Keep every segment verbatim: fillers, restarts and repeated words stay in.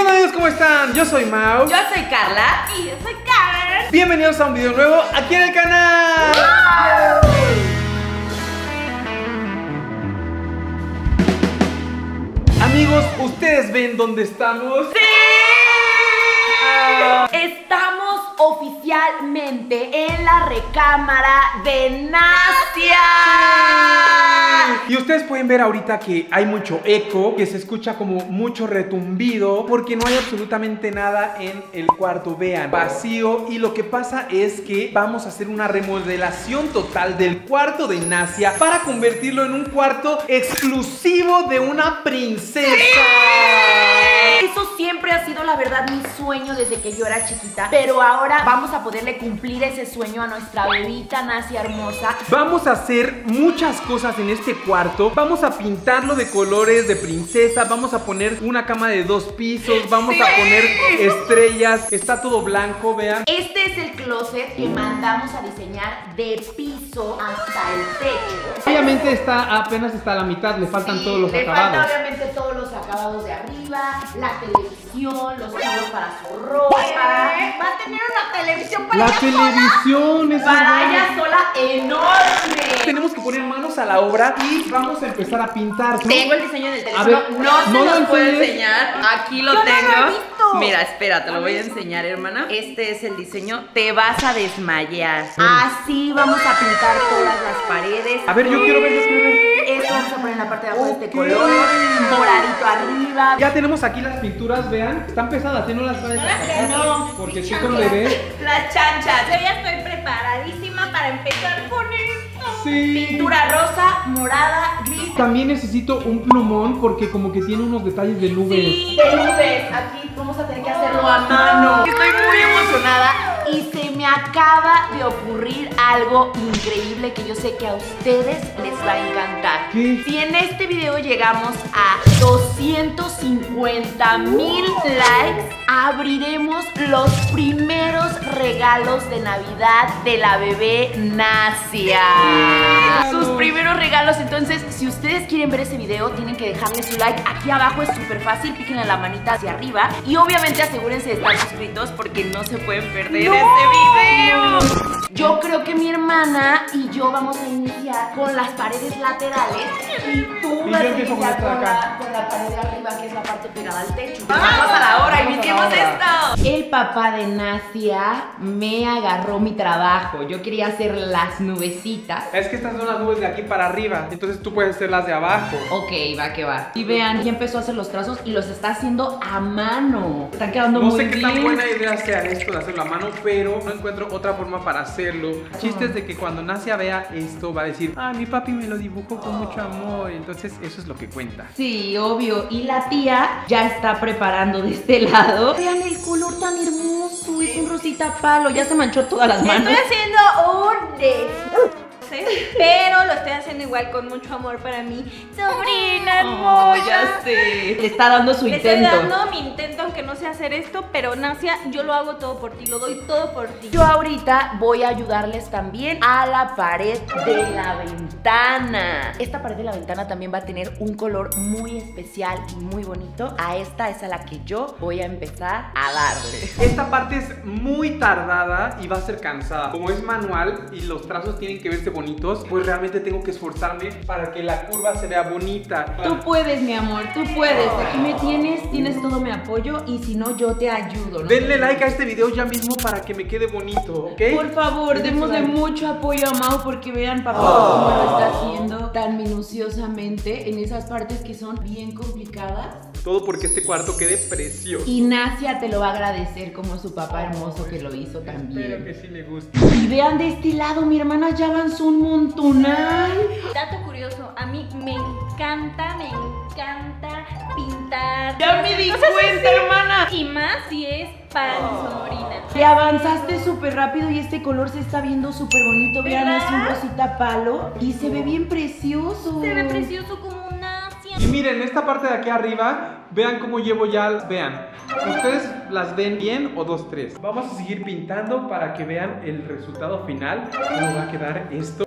¿Qué onda, amigos? ¿Cómo están? Yo soy Mau. Yo soy Carla. Y yo soy Karen. Bienvenidos a un video nuevo aquí en el canal. ¡Wow! Amigos, ¿ustedes ven dónde estamos? ¡Sí! Ah. Estamos oficialmente en la recámara de Nasya. Y ustedes pueden ver ahorita que hay mucho eco, que se escucha como mucho retumbido, porque no hay absolutamente nada en el cuarto, vean, vacío. Y lo que pasa es que vamos a hacer una remodelación total del cuarto de Nasya para convertirlo en un cuarto exclusivo de una princesa. ¡Sí! Eso siempre ha sido, la verdad, mi sueño desde que yo era chiquita, pero ahora vamos a poderle cumplir ese sueño a nuestra bebita Nasya hermosa. Vamos a hacer muchas cosas en este cuarto. Vamos a pintarlo de colores de princesa. Vamos a poner una cama de dos pisos. Vamos ¡sí! a poner estrellas. Está todo blanco, vean. Este es el closet que mandamos a diseñar de piso hasta el techo. Obviamente está apenas está a la mitad. Le faltan sí, todos los le acabados. Le faltan obviamente todos los acabados de arriba, la televisión, los cabos para su ropa. Va a tener una La televisión para la televisión es para ella sola enorme. Tenemos que poner manos a la obra y vamos a empezar a pintar. Tengo el diseño del teléfono. Ver, no se no los puedo enseñar. Aquí lo Yo tengo. Lo Mira, espera, te lo voy a enseñar, hermana. Este es el diseño. Te vas a desmayar. Sí. Así vamos a pintar todas las paredes. A ver, yo quiero ver las Esto vamos a poner en la parte de abajo okay. de este color, moradito arriba. Ya tenemos aquí las pinturas, vean. Están pesadas, ¿eh? No las puedes sacar. No, porque chico no le ve. Las chanchas. Yo ya estoy preparadísima para empezar con esto. Sí. Pintura rosa, morada, gris. También necesito un plumón porque como que tiene unos detalles de nubes. Sí, de nubes. Aquí vamos a tener que hacerlo a mano. Estoy muy emocionada. Y se me acaba de ocurrir algo increíble que yo sé que a ustedes les va a encantar. ¿Qué? Si en este video llegamos a doscientos cincuenta mil likes, abriremos los primeros regalos de Navidad de la bebé Nasya. Sus primeros regalos. Entonces, si ustedes quieren ver ese video, tienen que dejarle su like. Aquí abajo es súper fácil, píquenle la manita hacia arriba. Y obviamente asegúrense de estar suscritos porque no se pueden perder ¡no! este video. Yo creo que mi hermana y yo vamos a iniciar con las paredes laterales y tú y vas a iniciar con la, con la pared de arriba, que es la parte pegada al techo. ¡Vamos, vamos a la hora! ¡Iniciemos esto! El papá de Nasya me agarró mi trabajo. Yo quería hacer las nubecitas. Es que estas son las nubes de aquí para arriba, entonces tú puedes hacer las de abajo. Ok, va que va. Y vean, ya empezó a hacer los trazos y los está haciendo a mano. Están quedando muy bien. No sé qué tan buena idea sea esto de hacerlo a mano, pero no encuentro otra forma para hacer. Chistes de que cuando Nasya vea esto va a decir, ah, mi papi me lo dibujó con mucho amor. Entonces eso es lo que cuenta. Sí, obvio. Y la tía ya está preparando de este lado. Vean el color tan hermoso. Es un rosita palo. Ya se manchó todas las manos. Estoy haciendo un des... pero lo estoy haciendo igual con mucho amor para mi sobrina hermosa. Oh, ya sé. Le está dando su intento. Le estoy dando mi intento, aunque no sé hacer esto, pero Nasya, yo lo hago todo por ti, lo doy todo por ti. Yo ahorita voy a ayudarles también a la pared de la ventana. Esta pared de la ventana también va a tener un color muy especial y muy bonito. A esta es a la que yo voy a empezar a darle. Esta parte es muy tardada y va a ser cansada. Como es manual y los trazos tienen que verse bonitos, pues realmente tengo que esforzarme para que la curva se vea bonita. Tú puedes, mi amor, tú puedes. Aquí me tienes, tienes todo mi apoyo y si no, yo te ayudo. ¿No? Denle like a este video ya mismo para que me quede bonito, ¿ok? Por favor, démosle mucho apoyo a Mau porque vean, papá, oh. cómo lo está haciendo tan minuciosamente en esas partes que son bien complicadas. Todo porque este cuarto quede precioso. Y Nasya te lo va a agradecer como su papá hermoso que lo hizo también. Espero que sí le guste. Y vean de este lado, mi hermana ya avanzó un montonal. Dato curioso, a mí me encanta, me encanta pintar. Ya me di cuenta, hermana. Y más si es para oh. mi sobrina. Te avanzaste súper rápido y este color se está viendo súper bonito. Vean, es un rosita palo y se ve bien precioso. Se ve precioso como una... Y miren, esta parte de aquí arriba, vean cómo llevo ya, vean. ¿Ustedes las ven bien o dos, tres? Vamos a seguir pintando para que vean el resultado final. ¿Cómo va a quedar esto?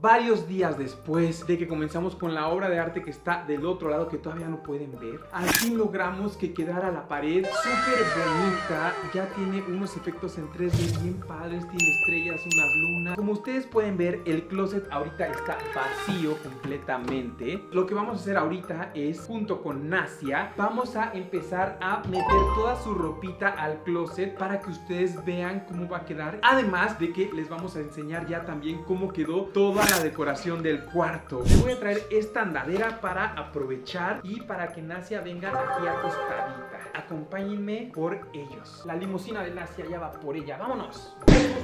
Varios días después de que comenzamos con la obra de arte que está del otro lado, que todavía no pueden ver, al fin logramos que quedara la pared súper bonita. Ya tiene unos efectos en tres D bien padres, tiene estrellas, unas lunas. Como ustedes pueden ver, el closet ahorita está vacío completamente. Lo que vamos a hacer ahorita es, junto con Nasya, vamos a empezar a meter toda su ropita al closet para que ustedes vean cómo va a quedar. Además de que les vamos a enseñar ya también cómo quedó toda la decoración del cuarto. Les voy a traer esta andadera para aprovechar y para que Nasya venga aquí acostadita. Acompáñenme por ellos. La limusina de Nasya ya va por ella. ¡Vámonos!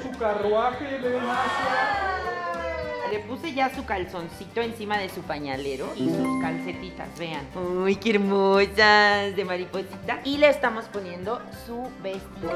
Su carruaje de Nasya. Le puse ya su calzoncito encima de su pañalero y sus calcetitas, vean. ¡Uy, qué hermosas! De mariposita. Y le estamos poniendo su vestido.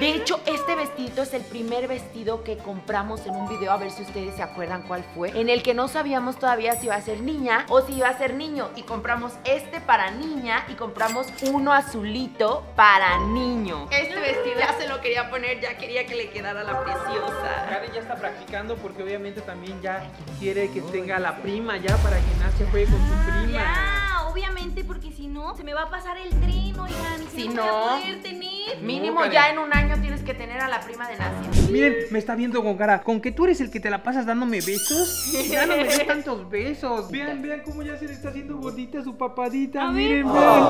De hecho, este vestido es el primer vestido que compramos en un video, a ver si ustedes se acuerdan cuál fue, en el que no sabíamos todavía si iba a ser niña o si iba a ser niño, y compramos este para niña y compramos uno azulito para niño. Este vestido ya se lo quería poner, ya quería que le quedara la preciosa. Karen ya está practicando porque obviamente también ya quiere que tenga la prima ya para que Nasya juegue con su prima. Ya, obviamente, porque si no se me va a pasar el tren, oigan, y si no voy a poder tener. Mínimo ya en un año tienes que tener a la prima de Nasya. Miren, me está viendo con cara. ¿Con que tú eres el que te la pasas dándome besos? Ya no me das tantos besos. Vean, vean cómo ya se le está haciendo bonita su papadita. A miren, ver. Vean.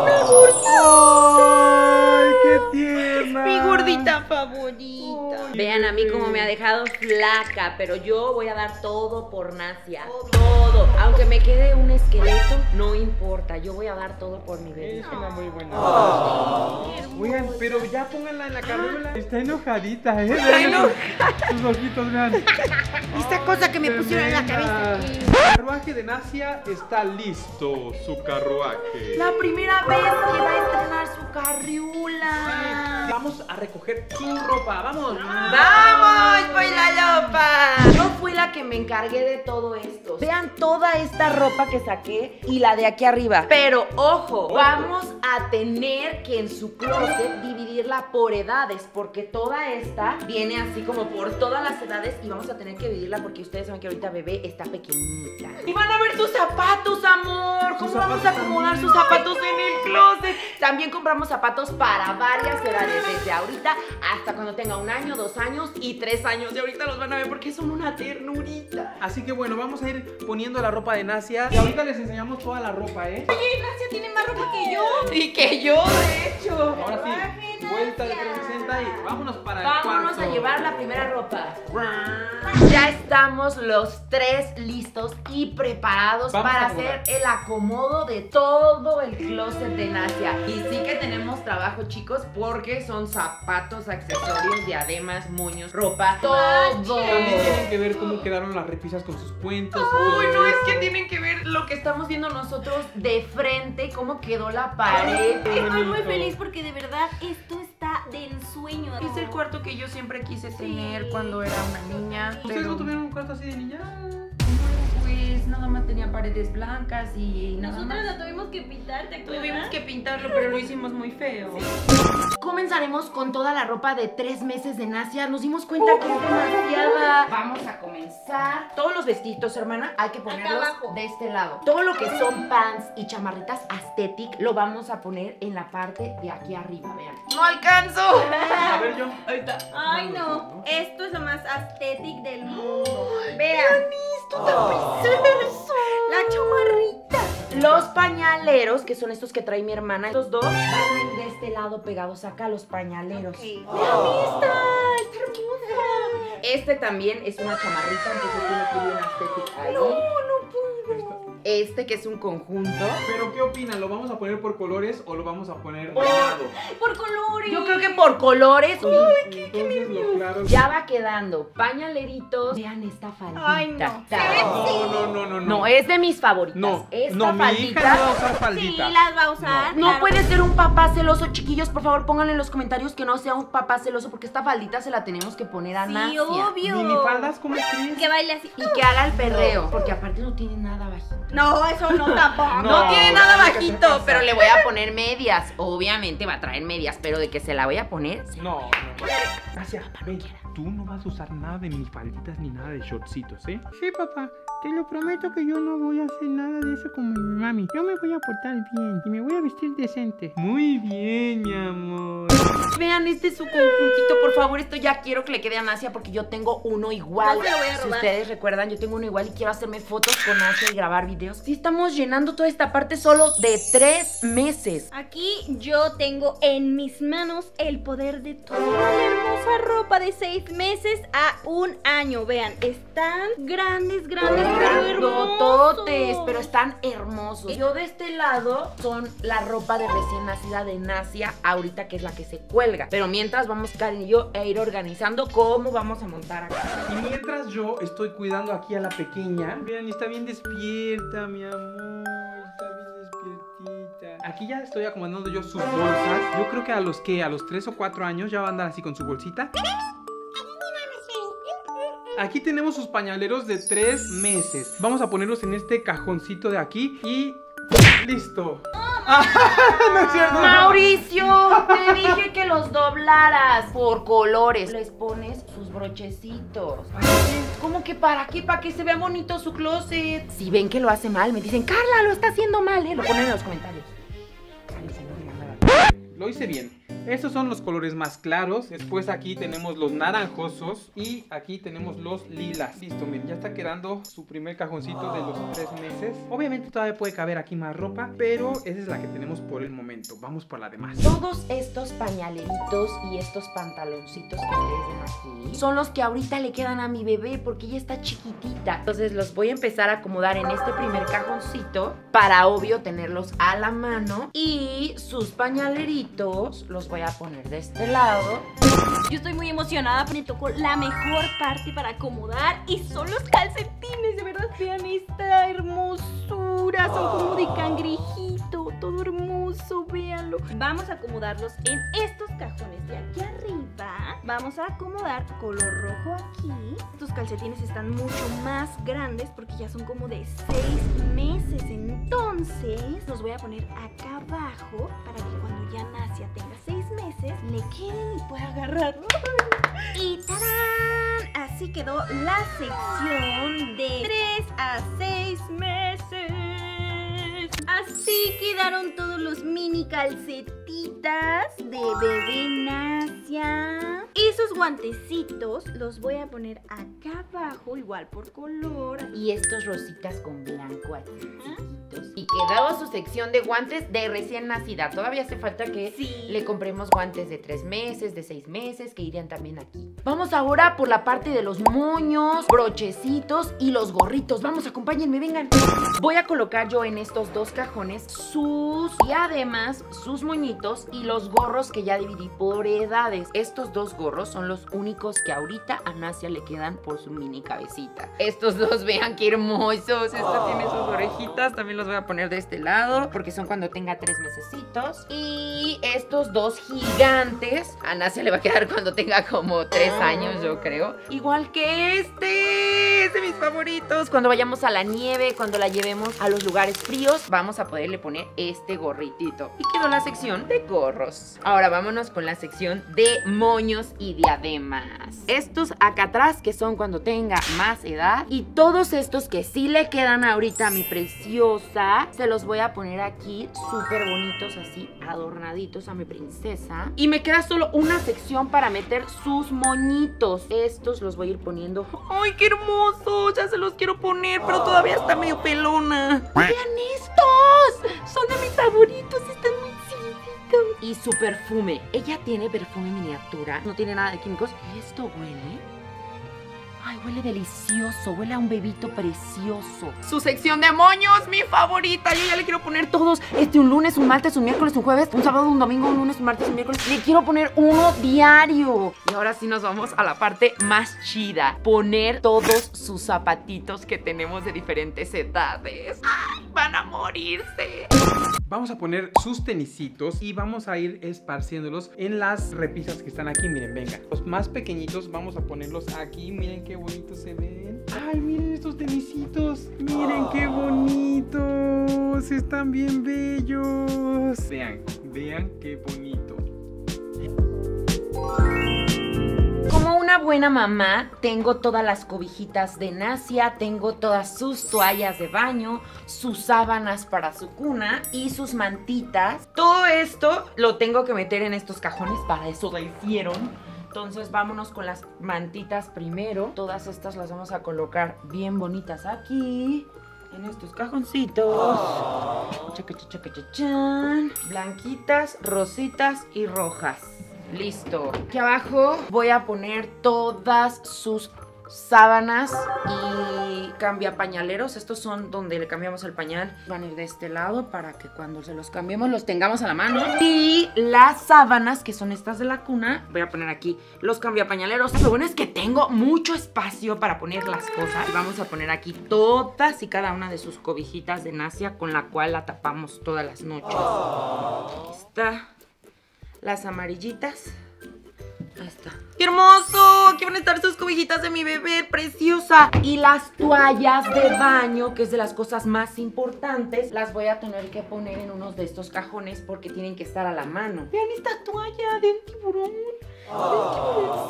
¡Oh! ¡Ay, qué tierna! Mi gordita favorita. Ay, vean a mí cómo me ha dejado flaca, pero yo voy a dar todo por Nasya. Todo. todo. Aunque me quede un esqueleto, no importa. Yo voy a dar todo por mi bebé. Es una muy buena. Oh. Oigan, pero ya pónganla en la carriola. Está enojadita, ¿eh? Está enojada. Sus ojitos, vean. Esta cosa que me pusieron en la cabeza. El carruaje de Nasya está listo, su carruaje. La primera vez que va a estrenar su carriola. Vamos a recoger su ropa, vamos. ¡Vamos por la ropa! Yo fui la que me encargué de todo esto. Vean toda esta ropa que saqué y la de aquí arriba. Pero, ojo, vamos a tener que en su closet dividirla por edades, porque toda esta viene así como por todas las edades y vamos a tener que dividirla porque ustedes saben que ahorita bebé está pequeñita. Y van a ver sus zapatos, amor. ¿Cómo vamos a acomodar sus zapatos en el closet? También compramos zapatos para varias edades, desde ahorita hasta cuando tenga un año, dos años y tres años. Y ahorita los van a ver porque son una ternurita. Así que bueno, vamos a ir poniendo la ropa de Nasya y ahorita les enseñamos toda la ropa, ¿eh? Oye, Nasya tiene más ropa que yo. Y que yo, de hecho. Ahora sí. Vuelta de trescientos sesenta y vámonos para el cuarto. Vámonos a llevar la primera ropa. Ya estamos los tres listos y preparados Vamos para hacer el acomodo de todo el closet de Nasya. Y sí que tenemos trabajo, chicos, porque son zapatos, accesorios, diademas, moños, ropa, todo. También tienen que ver cómo quedaron las repisas con sus cuentos. Uy, no, es que tienen que ver lo que estamos viendo nosotros de frente, cómo quedó la pared. Estoy muy feliz porque de verdad esto está de ensueño. Es el cuarto que yo siempre quise tener, sí, cuando era una niña. ¿Ustedes pero... no tuvieron un cuarto así de niña? Pues nada más tenía paredes blancas y nada Nosotros más. Nosotros lo tuvimos que pintar, ¿te acuerdas? Tuvimos que pintarlo, pero lo hicimos muy feo. Comenzaremos con toda la ropa de tres meses de Nasya. Nos dimos cuenta que es demasiada. Vamos a comenzar. Todos los vestiditos, hermana, hay que ponerlos de este lado. Todo lo que son pants y chamarritas aesthetic lo vamos a poner en la parte de aquí arriba, vean. ¡No alcanzo! A ver yo, ahí está. Ay, no, esto es lo más aesthetic del mundo. Vean esto, tan precioso. La chamarrita. Los pañaleros, que son estos que trae mi hermana, estos dos van de este lado pegados acá, los pañaleros. Okay. Oh. ¡Vean esta! ¡Está hermosa! Este también es una chamarrita, entonces tiene que ir una estética ahí. ¡No, no puedo! Este que es un conjunto. ¿Pero qué opinan? ¿Lo vamos a poner por colores o lo vamos a poner por, por colores? Yo creo que por colores. Ay, qué, qué lindo. Claro. Ya va quedando. Pañaleritos. Vean esta faldita. Ay, no. No, no, no, no, no. No, es de mis favoritas. No, esta no, faldita. Mi hija no va a usar faldita. Sí, las va a usar. No, claro. No puede ser un papá celoso, chiquillos. Por favor, pónganle en los comentarios que no sea un papá celoso, porque esta faldita se la tenemos que poner a Nasya. Sí, obvio. Ni faldas como Chris. Que baile así. Y que haga el perreo. No. Porque aparte no tiene nada bajito. No, eso no tampoco. No, no tiene nada bajito, pero le voy a poner medias. Obviamente va a traer medias, pero de que se la voy a poner. No, no, no. Gracias, ven. tú no vas a usar nada de mis falditas ni nada de shortcitos, ¿eh? Sí, papá. Te lo prometo que yo no voy a hacer nada de eso como mi mami. Yo me voy a portar bien y me voy a vestir decente. Muy bien, mi amor. Vean, este es su conjuntito. Por favor, esto ya quiero que le quede a Nasya porque yo tengo uno igual. No me lo voy a robar. Si ustedes recuerdan, yo tengo uno igual y quiero hacerme fotos con Nasya y grabar videos. Sí, estamos llenando toda esta parte solo de tres meses. Aquí yo tengo en mis manos el poder de toda la hermosa ropa de seis meses a un año. Vean, están grandes, grandes. Grandototes, pero están hermosos. Yo de este lado son la ropa de recién nacida de Nasya, ahorita que es la que se cuelga. Pero mientras vamos Karen y yo a ir organizando cómo vamos a montar acá. Y mientras yo estoy cuidando aquí a la pequeña. Vean, está bien despierta, mi amor. Está bien despiertita. Aquí ya estoy acomodando yo sus bolsas. Yo creo que a los que a los tres o cuatro años ya va a andar así con su bolsita. Aquí tenemos sus pañaleros de tres meses. Vamos a ponerlos en este cajoncito de aquí y listo. Ah, no es cierto. Mauricio, te dije que los doblaras por colores. Les pones sus brochecitos. ¿Cómo que para qué? Para que se vea bonito su closet. Si ven que lo hace mal, me dicen, Karla, lo está haciendo mal, ¿eh? Lo ponen en los comentarios. Lo hice bien. Estos son los colores más claros. Después aquí tenemos los naranjosos. Y aquí tenemos los lilas. Listo, miren, ya está quedando su primer cajoncito de los tres meses. Obviamente todavía puede caber aquí más ropa, pero esa es la que tenemos por el momento. Vamos por la demás. Todos estos pañaleritos y estos pantaloncitos que ustedes ven aquí son los que ahorita le quedan a mi bebé, porque ella está chiquitita. Entonces los voy a empezar a acomodar en este primer cajoncito, para obvio tenerlos a la mano. Y sus pañaleritos los voy Voy a poner de este lado. Yo estoy muy emocionada, me tocó la mejor parte para acomodar y son los calcetines, de verdad, vean esta hermosura, son como de cangrejito, todo hermoso, véanlo. Vamos a acomodarlos en estos cajones de aquí arriba, vamos a acomodar color rojo aquí. Estos calcetines están mucho más grandes porque ya son como de seis meses, entonces los voy a poner acá abajo para que cuando ya Nasya tenga seis meses, le queden y pueda agarrar. Y ¡tarán! Así quedó la sección de tres a seis meses. Así quedaron todos los mini calcetitas de bebé Nasya. Esos guantecitos los voy a poner acá abajo, igual por color. Y estos rositas con blanco aquí. ¿Ah? Y quedaba su sección de guantes de recién nacida. Todavía hace falta que sí. le compremos guantes de tres meses, de seis meses, que irían también aquí. Vamos ahora por la parte de los moños, brochecitos y los gorritos. Vamos, acompáñenme, vengan. Voy a colocar yo en estos dos cajones sus y además sus moñitos y los gorros que ya dividí por edades. Estos dos gorros son los únicos que ahorita a Nasya le quedan por su mini cabecita. Estos dos, vean qué hermosos. Esta tiene sus orejitas, también los voy a poner de este lado porque son cuando tenga tres mesecitos. Y estos dos gigantes a Nasya le va a quedar cuando tenga como tres años, yo creo. Igual que este, es de mis favoritos. Cuando vayamos a la nieve, cuando la llevemos a los lugares fríos, vamos a poderle poner este gorritito. Y quedó la sección de gorros. Ahora vámonos con la sección de moños y diademas. Estos acá atrás que son cuando tenga más edad. Y todos estos que sí le quedan ahorita a mi precioso, se los voy a poner aquí súper bonitos, así adornaditos a mi princesa. Y me queda solo una sección para meter sus moñitos. Estos los voy a ir poniendo. ¡Ay, qué hermoso! Ya se los quiero poner, pero todavía está medio pelona. ¡Vean estos! Son de mis favoritos, están muy chiquitos. Y su perfume. Ella tiene perfume miniatura, no tiene nada de químicos. Esto huele... ay, huele delicioso, huele a un bebito precioso. Su sección de moños, mi favorita. Yo ya le quiero poner todos. Este, un lunes, un martes, un miércoles, un jueves, un sábado, un domingo, un lunes, un martes, un miércoles. Le quiero poner uno diario. Y ahora sí nos vamos a la parte más chida. Poner todos sus zapatitos que tenemos de diferentes edades. ¡Ay, van a morirse! Vamos a poner sus tenisitos y vamos a ir esparciéndolos en las repisas que están aquí. Miren, venga. Los más pequeñitos vamos a ponerlos aquí. Miren qué bonitos se ven. Ay, miren estos tenisitos. Miren qué bonitos. Están bien bellos. Vean, vean qué bonito. Como una buena mamá, tengo todas las cobijitas de Nasya, tengo todas sus toallas de baño, sus sábanas para su cuna y sus mantitas. Todo esto lo tengo que meter en estos cajones, para eso lo hicieron. Entonces vámonos con las mantitas primero. Todas estas las vamos a colocar bien bonitas aquí, en estos cajoncitos. Oh. Blanquitas, rositas y rojas. Listo. Aquí abajo voy a poner todas sus sábanas y cambia pañaleros. Estos son donde le cambiamos el pañal. Van a ir de este lado para que cuando se los cambiemos los tengamos a la mano. Y las sábanas, que son estas de la cuna, voy a poner aquí los cambia pañaleros. Lo bueno es que tengo mucho espacio para poner las cosas. Vamos a poner aquí todas y cada una de sus cobijitas de Nasya, con la cual la tapamos todas las noches. Aquí está. Las amarillitas. Ahí está. ¡Qué hermoso! Aquí van a estar sus cobijitas de mi bebé, preciosa. Y las toallas de baño, que es de las cosas más importantes, las voy a tener que poner en uno de estos cajones porque tienen que estar a la mano. Vean esta toalla de un tiburón. Oh. De un tiburón.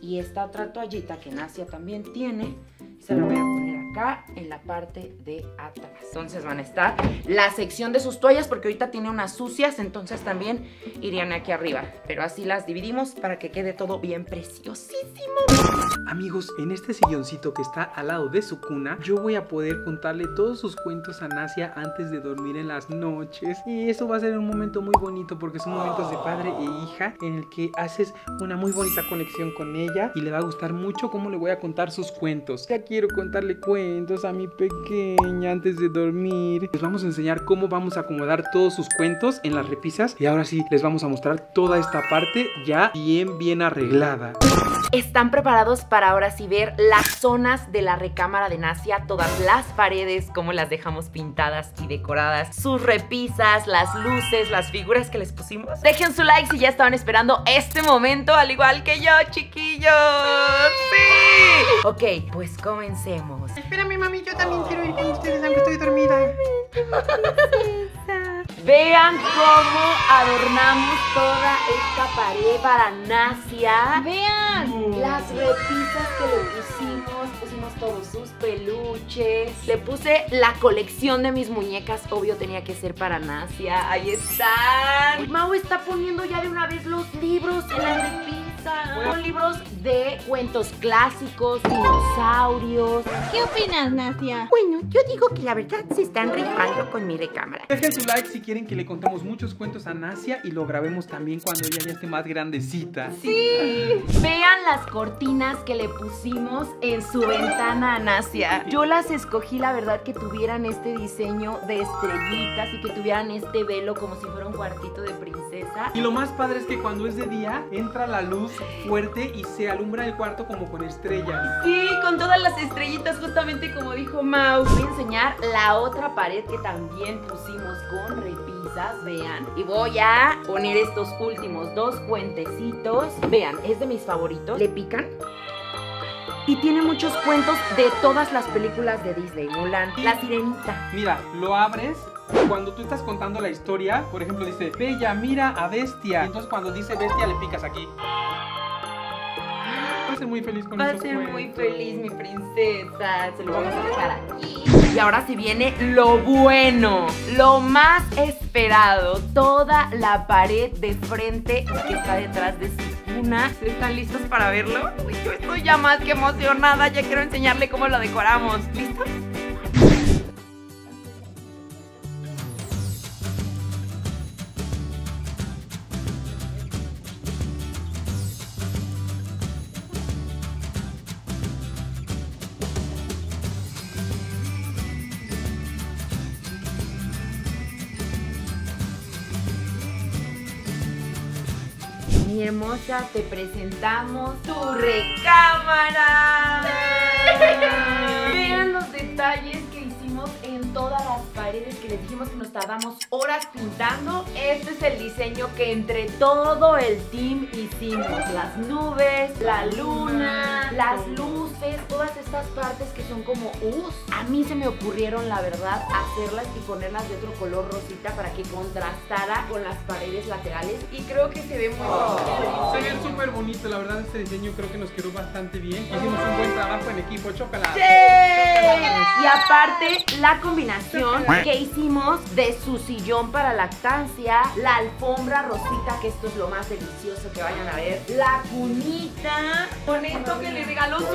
Y esta otra toallita que Nasya también tiene, se la voy a poner acá en la parte de atrás. Entonces van a estar la sección de sus toallas, porque ahorita tiene unas sucias, entonces también irían aquí arriba. Pero así las dividimos para que quede todo bien preciosísimo. Amigos, en este silloncito que está al lado de su cuna, yo voy a poder contarle todos sus cuentos a Nasya antes de dormir en las noches. Y eso va a ser un momento muy bonito, porque son momentos de padre e hija en el que haces una muy bonita conexión con ella. Y le va a gustar mucho cómo le voy a contar sus cuentos. Ya quiero contarle cuentos a mi pequeña antes de dormir. Les vamos a enseñar cómo vamos a acomodar todos sus cuentos en las repisas. Y ahora sí, les vamos a mostrar toda esta parte ya bien bien arreglada. ¿Están preparados para ahora sí ver las zonas de la recámara de Nasya? Todas las paredes, cómo las dejamos pintadas y decoradas, sus repisas, las luces, las figuras que les pusimos. Dejen su like si ya estaban esperando este momento, al igual que yo, chiquillos. ¡Sí! Ok, pues comencemos. Espérame, mami, yo también quiero ir con ustedes, aunque estoy dormida. Vean cómo adornamos toda esta pared para Nasya. Vean las repisas que le pusimos, pusimos todos sus peluches. Le puse la colección de mis muñecas, obvio tenía que ser para Nasya. Ahí están. Mau está poniendo ya de una vez los libros en la repisa. Son libros de cuentos clásicos, dinosaurios. ¿Qué opinas, Nasya? Bueno, yo digo que la verdad se están rifando con mi recámara. Dejen su like si quieren que le contemos muchos cuentos a Nasya y lo grabemos también cuando ella ya esté más grandecita. ¡Sí! Vean las cortinas que le pusimos en su ventana a Nasya. Yo las escogí, la verdad, que tuvieran este diseño de estrellitas y que tuvieran este velo como si fuera un cuartito de princesa. Y lo más padre es que cuando es de día entra la luz fuerte y se alumbra el cuarto como con estrellas. Sí, con todas las estrellitas, justamente como dijo Mau. Voy a enseñar la otra pared que también pusimos con repisas, vean. Y voy a poner estos últimos dos cuentecitos. Vean, es de mis favoritos. ¿Le pican? Y tiene muchos cuentos de todas las películas de Disney. Mulan, La Sirenita. Mira, lo abres. Cuando tú estás contando la historia, por ejemplo, dice, Bella, mira a Bestia. Y entonces cuando dice Bestia, le picas aquí. Va a ser muy feliz con eso. Va a ser cuentos. Muy feliz, mi princesa. Se lo vamos a dejar aquí. Y ahora sí viene lo bueno, lo más esperado. Toda la pared de frente que está detrás de sí. ¿Están listos para verlo? Uy, yo estoy ya más que emocionada. Ya quiero enseñarle cómo lo decoramos. ¿Listos? Mi hermosa, te presentamos tu recámara. Vean los detalles que hicimos en todas las paredes, que les dijimos que nos tardamos horas pintando. Este es el diseño que entre todo el team hicimos. Las nubes, la luna, las luces, todas esas estas partes que son como U's, a mí se me ocurrieron, la verdad, hacerlas y ponerlas de otro color rosita para que contrastara con las paredes laterales, y creo que se ve muy bonito. Se ve súper bonito, la verdad. Este diseño creo que nos quedó bastante bien. Hicimos un buen trabajo en equipo. ¡Chócala! ¡Sí! Y aparte, la combinación que hicimos de su sillón para lactancia, la alfombra rosita, que esto es lo más delicioso que vayan a ver, la cunita, con esto que le regaló su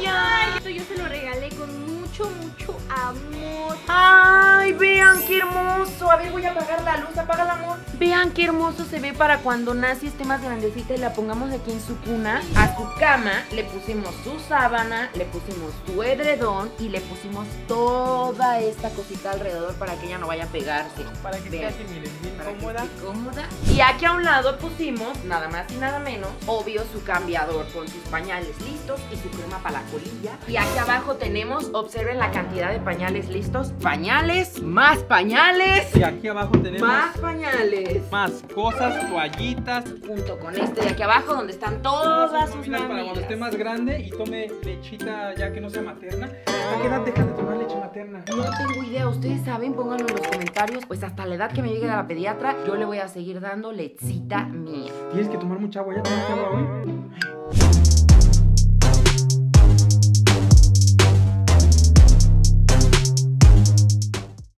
tía. Esto yo se lo regalé con mucho, mucho amor. ¡Ay, vean qué hermoso! A ver, voy a apagar la luz. Apaga el amor. Vean qué hermoso se ve para cuando Nasya esté más grandecita y la pongamos aquí en su cuna. A su cama le pusimos su sábana, le pusimos su edredón y le pusimos toda esta cosita alrededor para que ella no vaya a pegarse. Para que esté así, miren, bien cómoda. cómoda. Y aquí a un lado pusimos, nada más y nada menos, obvio, su cambiador con sus pañales listos y su crema para la colilla. Y aquí abajo tenemos, observen la cantidad de pañales listos. Pañales, más pañales. Y aquí abajo tenemos más pañales. Más cosas, toallitas. Junto con este de aquí abajo, donde están todas sus mamilas. Para cuando esté más grande y tome lechita ya que no sea materna. ¿A qué edad dejan de tomar leche materna? No tengo idea, ustedes saben, pónganlo en los comentarios. Pues hasta la edad que me llegue a la pediatra, yo le voy a seguir dando lechita mía. Tienes que tomar mucha agua, ¿ya tomaste agua hoy?